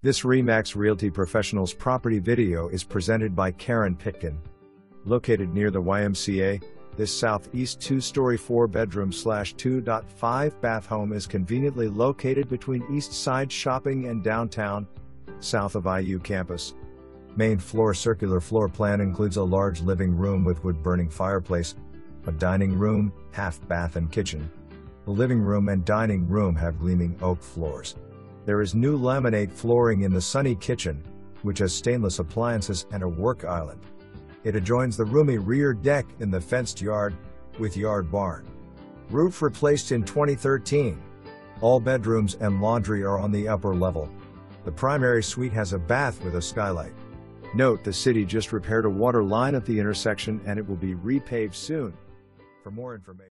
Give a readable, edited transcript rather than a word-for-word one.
This RE/MAX Realty Professionals property video is presented by Karen Pitkin. Located near the YMCA, this southeast two-story 4-bedroom/2.5-bath home is conveniently located between East Side Shopping and downtown, south of IU campus. Main floor circular floor plan includes a large living room with wood-burning fireplace, a dining room, half bath and kitchen. The living room and dining room have gleaming oak floors. There is new laminate flooring in the sunny kitchen, which has stainless appliances and a work island. It adjoins the roomy rear deck in the fenced yard, with yard barn. Roof replaced in 2013. All bedrooms and laundry are on the upper level. The primary suite has a bath with a skylight. Note, the city just repaired a water line at the intersection and it will be repaved soon. For more information.